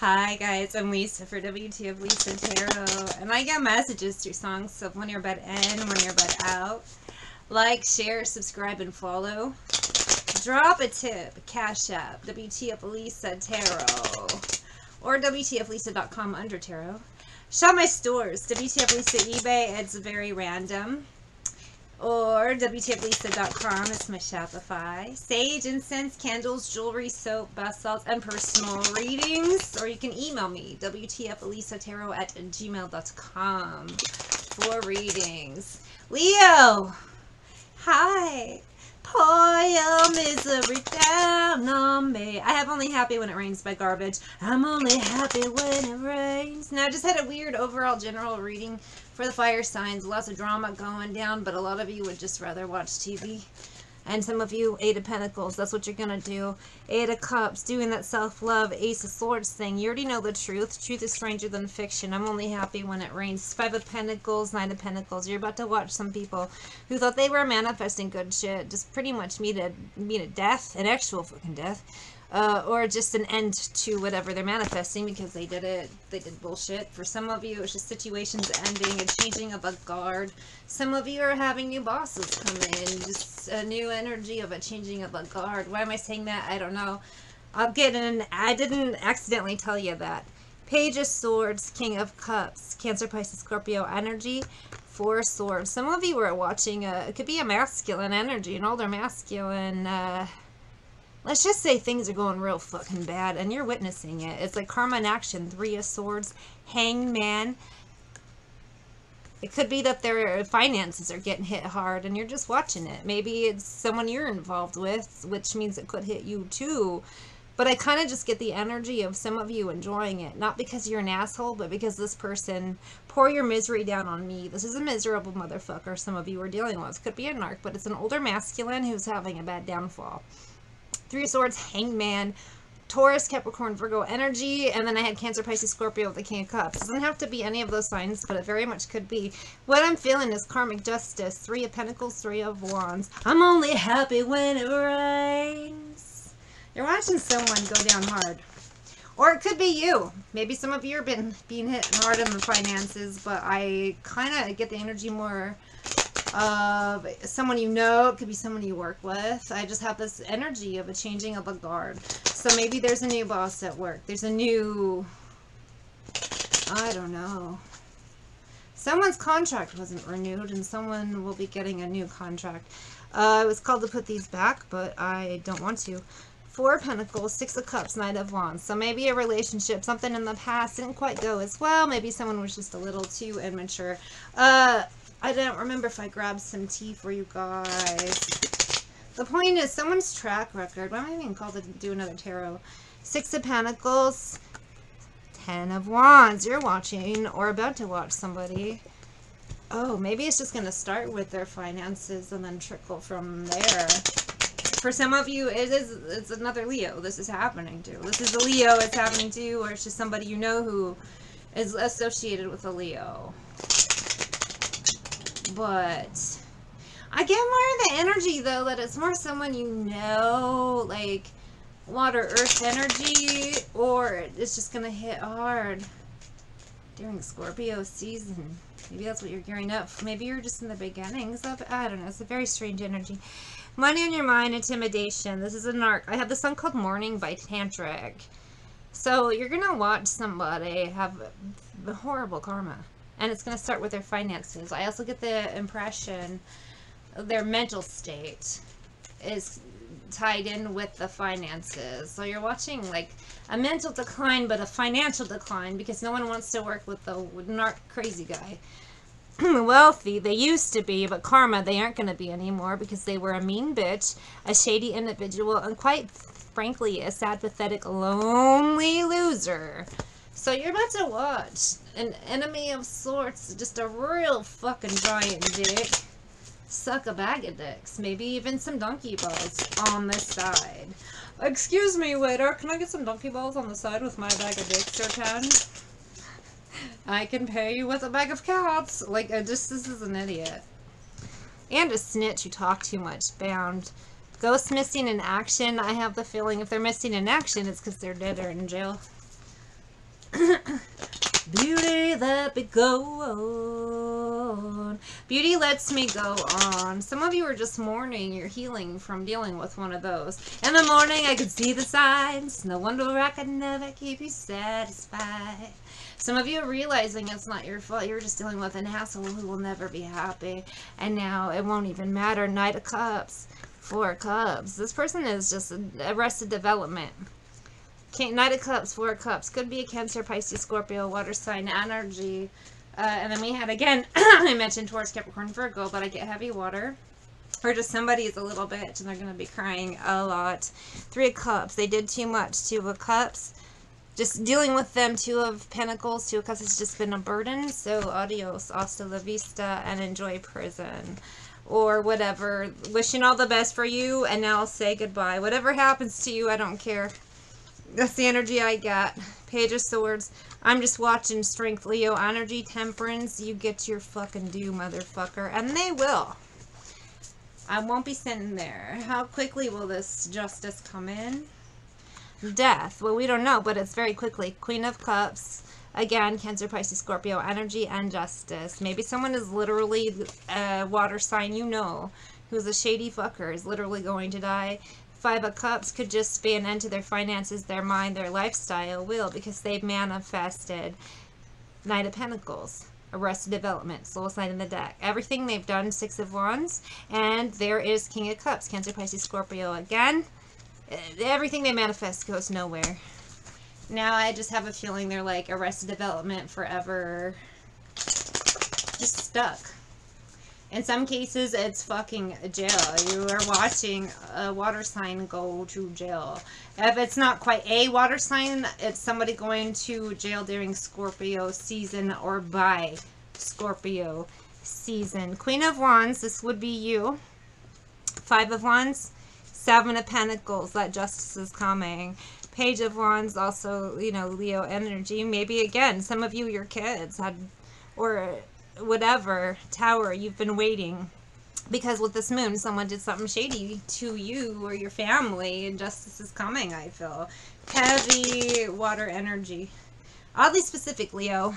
Hi guys, I'm Lisa for WTF Lisa Tarot, and I get messages through songs, so when you're about in, when you're about out, like, share, subscribe, and follow. Drop a tip, Cash App, WTF Lisa Tarot, or wtflisa.com under tarot. Shop my stores, WTF Lisa eBay, it's very random, or wtflisa.com is my Shopify. Sage, incense, candles, jewelry, soap, bath salts, and personal readings. Or you can email me, wtflisatarot@gmail.com for readings. Leo, hi. Pour your misery down on me. I have Only Happy When It Rains by Garbage. I'm only happy when it rains. Now, I just had a weird overall general reading for the fire signs. Lots of drama going down, but a lot of you would just rather watch TV. And some of you, Eight of Pentacles, that's what you're going to do. Eight of Cups, doing that self-love, Ace of Swords thing. You already know the truth. Truth is stranger than fiction. I'm only happy when it rains. Five of Pentacles, Nine of Pentacles. You're about to watch some people who thought they were manifesting good shit just pretty much meet a death, an actual fucking death, or just an end to whatever they're manifesting because they did it. They did bullshit. For some of you, it's just situations ending and changing of a guard. Some of you are having new bosses come in, just a new energy of a changing of a guard. Why am I saying that? I don't know. I didn't accidentally tell you that. Page of Swords, King of Cups, Cancer, Pisces, Scorpio energy, Four of Swords. Some of you were watching, it could be a masculine energy, an older masculine, let's just say things are going real fucking bad and you're witnessing it. It's like karma in action, Three of Swords, Hangman. It could be that their finances are getting hit hard and you're just watching it. Maybe it's someone you're involved with, which means it could hit you too. But I kind of just get the energy of some of you enjoying it. Not because you're an asshole, but because this person, pour your misery down on me. This is a miserable motherfucker some of you are dealing with. Could be a narc, but it's an older masculine who's having a bad downfall. Three of Swords, Hangman, Taurus, Capricorn, Virgo energy, and then I had Cancer, Pisces, Scorpio with the King of Cups. It doesn't have to be any of those signs, but it very much could be. What I'm feeling is karmic justice, Three of Pentacles, Three of Wands. I'm only happy when it rains. You're watching someone go down hard. Or it could be you. Maybe some of you have been being hit hard on the finances, but I kind of get the energy more of someone you know. It could be someone you work with. I just have this energy of a changing of a guard. So maybe there's a new boss at work. There's a new, I don't know. Someone's contract wasn't renewed and someone will be getting a new contract. I was called to put these back, but I don't want to. Four of Pentacles, Six of Cups, Knight of Wands. So maybe a relationship, something in the past didn't quite go as well. Maybe someone was just a little too immature. I don't remember if I grabbed some tea for you guys. The point is, someone's track record. Why am I being called to do another tarot? Six of Pentacles, Ten of Wands. You're watching or about to watch somebody. Oh, maybe it's just going to start with their finances and then trickle from there. For some of you, it's another Leo this is happening to. This is a Leo it's happening to, or it's just somebody you know who is associated with a Leo. But I get more of the energy, though, that it's more someone you know, like water, earth energy, or it's just going to hit hard during Scorpio season. Maybe that's what you're gearing up. Maybe you're just in the beginnings of, I don't know, it's a very strange energy. Money on your mind, intimidation. This is a narc. I have this song called Morning by Tantric. So you're going to watch somebody have horrible karma. And it's going to start with their finances. I also get the impression their mental state is tied in with the finances. So you're watching like a mental decline, but a financial decline because no one wants to work with the narc crazy guy. Wealthy, they used to be, but karma, they aren't going to be anymore because they were a mean bitch, a shady individual, and quite frankly, a sad, pathetic, lonely loser. So you're about to watch an enemy of sorts, just a real fucking giant dick, suck a bag of dicks, maybe even some donkey balls on this side. Excuse me, waiter, can I get some donkey balls on the side with my bag of dicks, or can? I can pay you with a bag of cats. Like, this is an idiot. And a snitch who talks too much, bound. Ghosts missing in action, I have the feeling if they're missing in action, it's because they're dead or in jail. Beauty, let me go on. Beauty lets me go on. Some of you are just mourning. You're healing from dealing with one of those. In the morning, I could see the signs. No wonder I could never keep you satisfied. Some of you are realizing it's not your fault. You're just dealing with an asshole who will never be happy. And now it won't even matter. Knight of Cups. Four of Cups. This person is just arrested development. Knight of Cups, Four of Cups. Could be a Cancer, Pisces, Scorpio, water sign, energy. And then we had, again, I mentioned Taurus, Capricorn, Virgo, but I get heavy water. Or just somebody is a little bitch and they're going to be crying a lot. Three of Cups. They did too much. Two of Cups. Just dealing with them. Two of Pentacles, Two of Cups has just been a burden. So adios, hasta la vista, and enjoy prison. Or whatever. Wishing all the best for you, and now I'll say goodbye. Whatever happens to you, I don't care. That's the energy I got. Page of Swords. I'm just watching strength, Leo, energy, temperance. You get your fucking due, motherfucker. And they will. I won't be sitting there. How quickly will this justice come in? Death. Well, we don't know, but it's very quickly. Queen of Cups. Again, Cancer, Pisces, Scorpio, energy and justice. Maybe someone is literally a water sign, you know, who's a shady fucker, is literally going to die. Five of Cups could just be an end to their finances, their mind, their lifestyle, will, because they've manifested. Knight of Pentacles, arrested development, slowest night in the deck. Everything they've done, Six of Wands, and there is King of Cups, Cancer, Pisces, Scorpio again. Everything they manifest goes nowhere. Now I just have a feeling they're like arrested development forever, just stuck. In some cases, it's fucking jail. You are watching a water sign go to jail. If it's not quite a water sign, it's somebody going to jail during Scorpio season or by Scorpio season. Queen of Wands, this would be you. Five of Wands, Seven of Pentacles, that justice is coming. Page of Wands, also, you know, Leo energy. Maybe, again, some of you, your kids had, or whatever, Tower, you've been waiting, because with this moon someone did something shady to you or your family, and justice is coming. I feel heavy water energy, oddly specific, Leo.